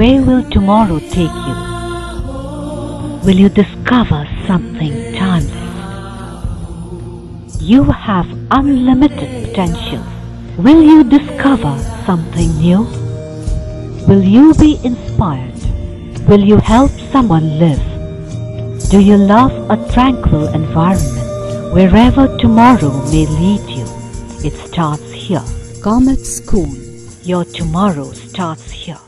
Where will tomorrow take you? Will you discover something timeless? You have unlimited potential. Will you discover something new? Will you be inspired? Will you help someone live? Do you love a tranquil environment? Wherever tomorrow may lead you, it starts here. Comet School. Your tomorrow starts here.